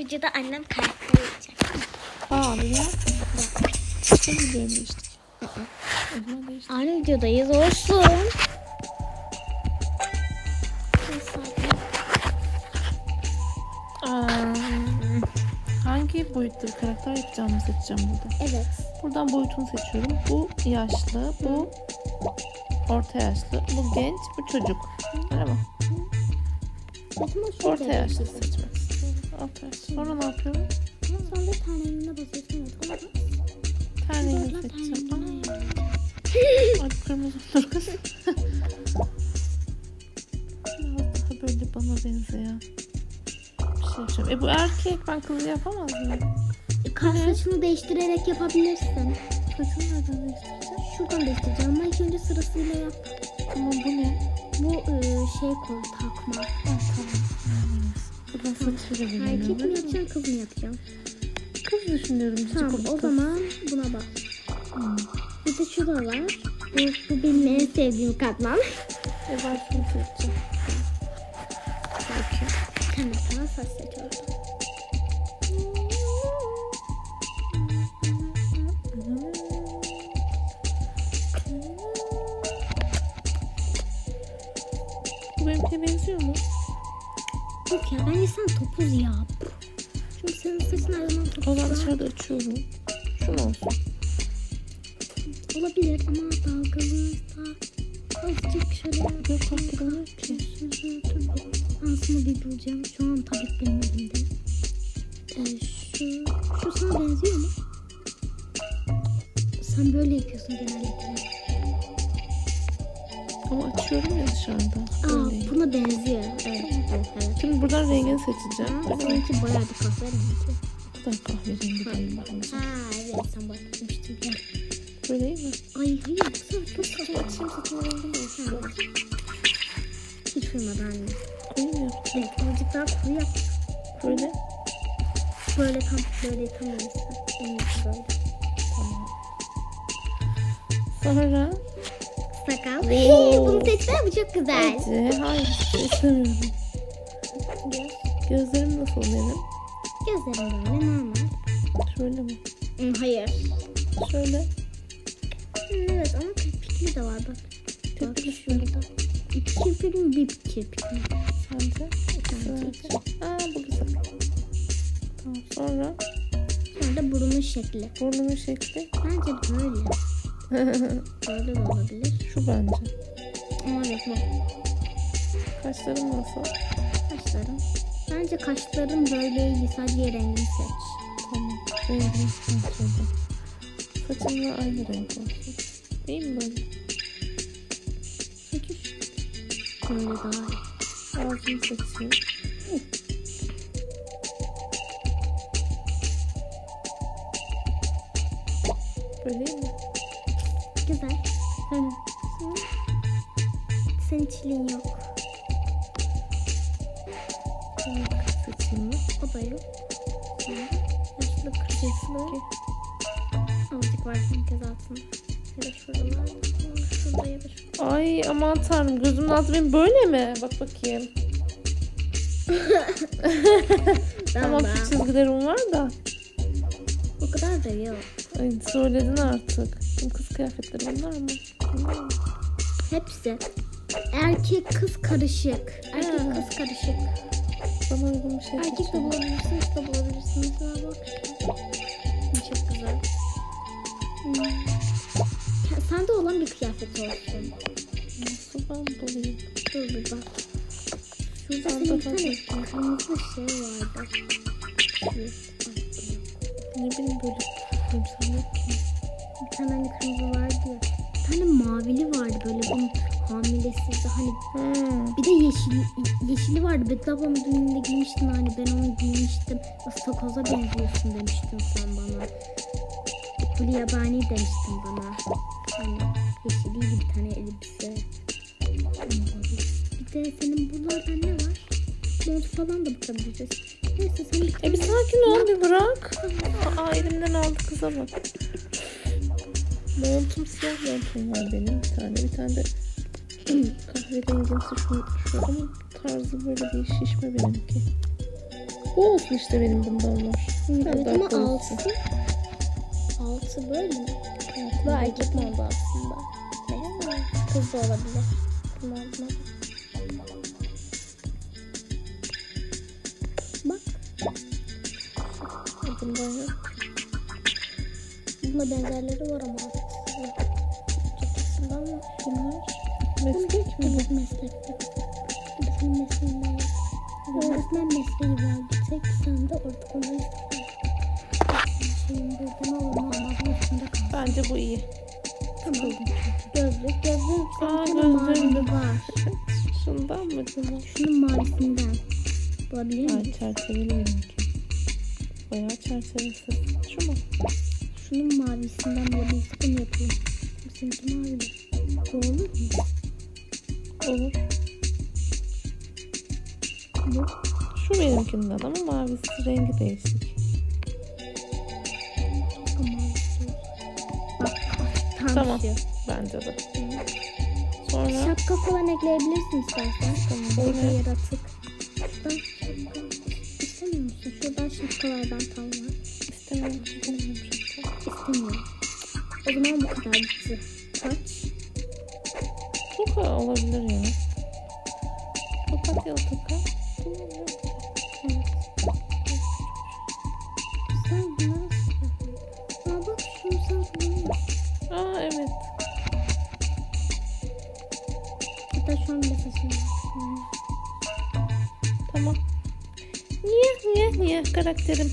videoda annem karakter yapacak. Aa bilmem. Çok güzelmiş. Aynı videodayız olsun. Hangi boyutlu karakter yapacağımı seçeceğim burada. Evet. Buradan boyutunu seçiyorum. Bu yaşlı, bu orta yaşlı, bu genç, bu çocuk. Merhaba. Orta yaşlı seçmek istiyorum. Sonra ne yapıyorum? Sonra da taneyimine basıyorsun. Taneyimi seçeceğim. Ay kırmızı dur kız. Daha böyle bana benzeyen. Bu erkek, ben kızı yapamaz mı? Saçını değiştirerek yapabilirsin. Saçını nereden değiştireceğim? Şuradan değiştireceğim ama ilk önce sırasıyla yap. Ama bu ne? Bu şey koy, takma. Tamam. Buradan saçı da veriyorum. Erkek mi yapacağım, kız mı yapacağım? Kız düşünüyorum. Tamam, o zaman buna bak. Bir de şu da var. Bu benim en sevdiğim katman. Ben şunu seçeceğim. Hemen sana saç seçiyorum. Bu benimkine benziyor mu? Yok ya, bence sen topuz yap. Çünkü senin saçın her zaman topuz. O zaman dışarıda açıyorum. Şunu olsun. Olabilir ama dalgalı da azıcık şöyle. Yok dalgalı bir aslında bir bulacağım. Şu an tabii ki benim elimde. Şu sana benziyor mu? Sen böyle yapıyorsun genellikle. Ama açıyorum ya dışarıda. Aa böyle. Buna benziyor. Evet. Şimdi buradan rengini seçeceğim. Seninki bayağı bir kahve rengi. Bu da kahve rengi değil mi? Evet, sen bahsetmiştin. Böyle değil mi? Ay hayır. Sen çok saçma açayım saçma rengini olsun. Hiç fırmadan anne. Evet, birazcık daha kuru yap. Böyle? Böyle tam öylesi. Böyle. Tamam. Sonra? Sakal. Bunu seçsene, bu çok güzel. Hadi, hayır. Seçemiyorum. Gözlerim nasıl benim? Gözlerim böyle normal. Şöyle mi? Hayır. Şöyle. Evet ama kirpikli de var bak. Kirpikli şurada. İki kirpikli mi? Bir kirpikli mi? Bu güzel. Tamam, sonra da burnunun şekli bence böyle. Böyle de olabilir. Şu bence. Ama yapma. Kaşların nasıl? Bence kaşların böyleydi, sadece rengini seç. Tamam. Rengini seçtim. Saçımla aynı renk olsun. Değil mi böyle? Peki. Böyle daha iyi. Ağzını seçeyim. Böyle mi? Güzel. Senin çilin yok. Saçın mı? O da yok. Yaşlı kırışlı. Azıcık var senin göz altında. Ya da şurada var. Ay aman tanrım, gözümün altı benim böyle mi? Bak bakayım. Tamam, şu çizgilerim var da. O kadar da yok. Ay söyledin artık. Benim kız kıyafetleri bunlar mı? Hepsi. Erkek kız karışık. Bana uygun bir şey. Erkek de bulabilirsin, kız da bulabilirsin. Sana bak. Çok güzel. Sende olan bir kıyafet olsun. Nasıl ben bulayım? Dur bir bak. Şurada senin bir tane kırmızı şey vardı. Ne bileyim böyle. Sen yok ki. Bir tane hani kırmızı vardı ya. Bir tane mavili vardı böyle. Bunun hamilesiydi hani. Bir de yeşili vardı. Betül ablamın düğününde giymiştin hani. Ben onu giymiştim. Istakoza benziyorsun demiştin sen bana. Böyle yabani demiştin bana. Hani yeşiliydi bir tane elbise. Bir de senin buralardan ne var? Mont falan da bakabileceğiz. Neyse sen bir bir sakin ol, bir bırak. Aa elimden aldı, kıza bak. Montum siyah montum var benim bir tane. Bir tane de kahverengimsi şu ama tarzı böyle bir şişme benimki. Bu olsun işte, benim bundan var. Evet ama altı böyle mi? Evet, bu erkek mi oldu aslında? Kız da olabilir. Bunu almadım. Bak. Bundan yok. Bunda benzerleri var ama ikisinden var. Bunlar meslek mi? Evet, meslekte. Bizim mesleğinde yok. Öğretmen mesleği var. Bir tek sende ortak olmayı istedim. Şeyin buradan alanı olmaz. Bence bu iyi. Tamam. Gözlük. Gözlüğüm var. Şundan mı canım? Şunun mavisinden. Olabilir mi? Çerçeveli benimki. Bayağı çerçevesiz. Şu mu? Şunun mavisinden mavisi bunu yapayım. Bizimki mavi de. Bu olur mu? Olur. Bu. Şu benimkinden ama mavisi rengi değişik. Tamam. Bence de. Sonra... Şapka falan ekleyebilirsin istersen. Tamam. Böyle yaratık. Şuradan şapka. İstemiyor musun? Şuradan şapkalardan tam var. İstemiyorum. İstemiyorum. O zaman bu kadar bitti. Kaç? Toka olabilir ya. Tokatya toka. Evet. Sen bunu nasıl? Aa bak şunu sen bunu. Aa evet. Hatta şu an bile saçım. Tamam. Niye karakterim?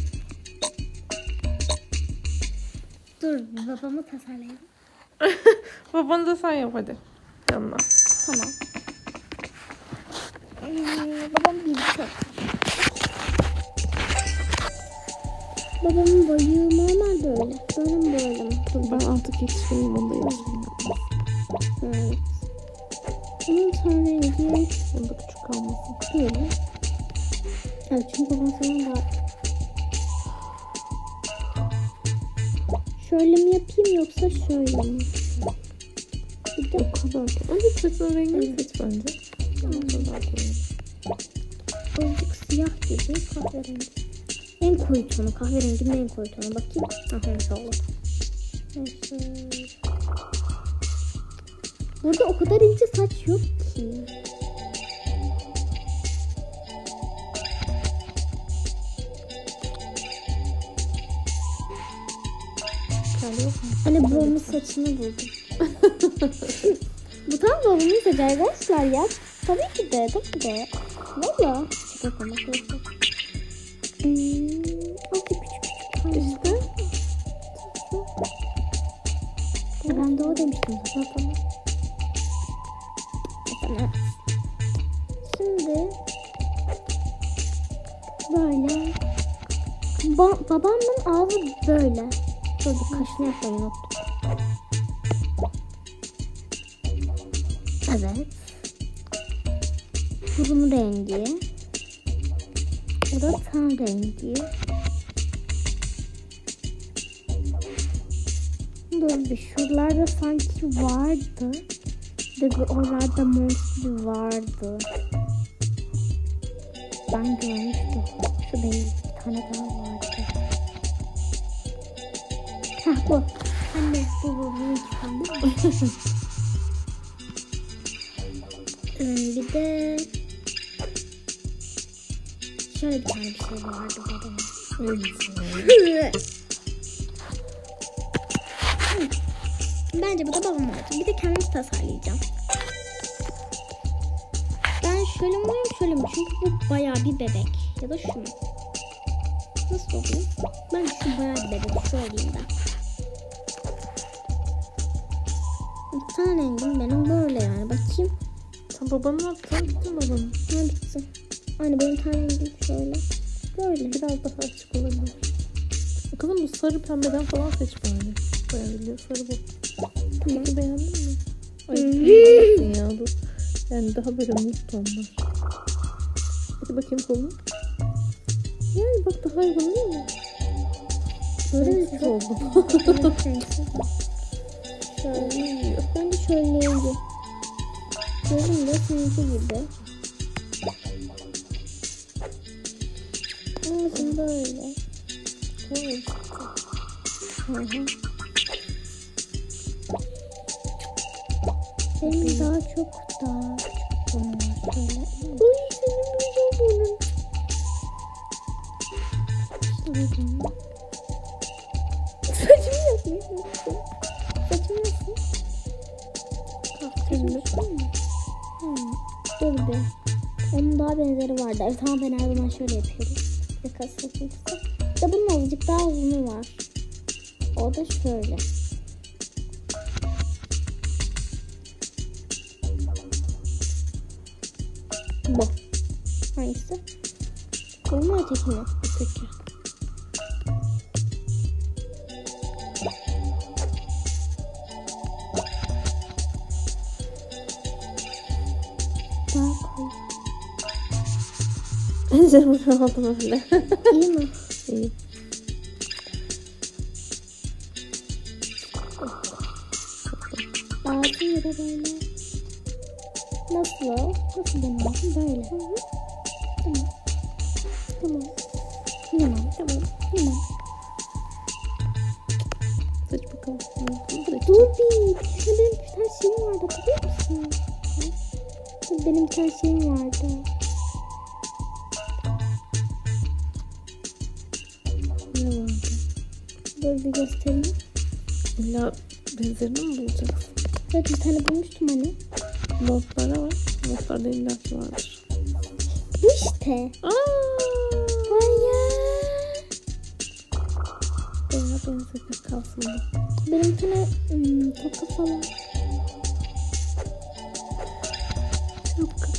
Dur babamı tasarlayayım. Babanı da sen yap hadi. Yanına. Tamam. Babam bilgisayar. Babamın boyu normal böyle. Benim boyum. Ben artık yetişkinim, bundayım. Evet. Bunun son rengi... Bunda küçük kalmasın. Böyle. Evet, çünkü babam sana daha... Şöyle mi yapayım yoksa şöyle mi? Bir de o kadar. Önce saçın rengini seç bence. Azıcık siyah gibi kahverengi. En koyu tonu, kahverenginin en koyu tonu. Bakayım. Aha, inşallah. Neyse. Burada o kadar ince saç yok ki. Hani babamın saçını buldum. Bu tam babamın saçı arkadaşlar ya. Tabii ki de, tabii ki de. Valla. Şaka koymak lazım. İşte. Ben de o demiştim zaten. Evet. Şimdi böyle babamın ağzı böyle. Dur bir kaşını yapmayı unuttum. Evet. Burun rengi. Bu da ten rengi. Şuralarda sanki vardı. De bir orada monster vardı. Ben görmüştüm. Şu değil. Bir tane daha vardı. Hah bu. Anne bu. Bir de şöyle bir tane bir şey vardı babamın. Bence bu da babam olacak. Bir de kendimi tasarlayacağım. Ben şöyle mi olayım, şöyle mi? Çünkü bu bayağı bir bebek. Ya da şu mu? Nasıl olayım? Ben şu bayağı bir bebek. Şu olayım ben. Bir tane rengim benim böyle yani. Bakayım. Sen babanı yaptın. Bitti mi babanı? Ha bitti. Aynı benim tane rengim şöyle. Böyle. Biraz daha açık olabilir. Bakalım bu sarı pembeden falan seç bari. Bayağı sarı bu. Peki beğendin mi? Ay ya dur. Yani daha böyle mut tonlar. Hadi bakayım kolunu. Yani bak daha iyi değil mi? Böyle bir şey oldu. Şöyle. Ben de şöyle yiyeyim. Gözüm de sizinki gibi. Bunu böyle koy. Benim daha çok bunlar şöyle. Uy, senin güzel bunun. Saçımı yapmayı unuttum. Saçımı nasıl? Kalktırmışsın mı? Dur be. Onun daha benzeri vardı. Evet, tamam, ben her zaman şöyle yapıyorum. Ne kadar saçım kısa. İşte bunun azıcık daha uzunu var. O da şöyle. Bu. Hangisi? Bunun öteki mi? Öteki. Daha koy. Bence bunu aldım öyle. İyi mi? İyi. Ağzını da böyle. Nasıl o? Nasıl denemezsin? Böyle. Hı hı. Tamam. Tamam. Tamam. Saç bakalım. Dur bir. Şimdi benim bir tane şeyim vardı. Hatırlıyor musun? Benim bir tane şeyim vardı. Ne vardı? Dur bir göstereyim. İlla benzerini mi bulacaksın? Evet, bir tane bulmuştum hani. Notlara var. Notlarda illa ki vardır. Bu işte. Aaa. Hayır. Benimle benzemek kalsın da. Benimkine toka falan. Toka.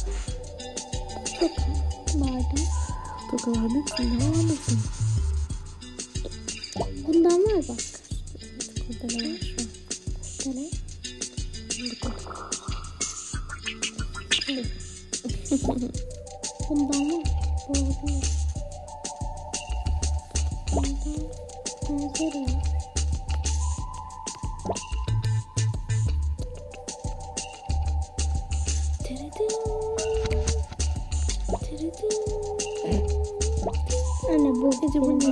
Toka vardı. Toka vardı. Ne anladın? Bundan var bak. Burada ne var şu an? Burada ne? Bundan var. Bu oldu. Bundan benzeri var. Anne bu. Gece bu ne?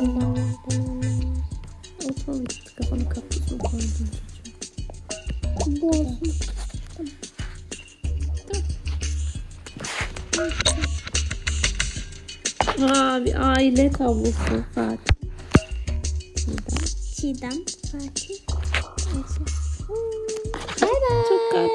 Otman gitti. Kafanı kaptırdım. Bu olsun. Aa, bir aile tablosu Fatih. Çiğdem. Fatih. Bye bye.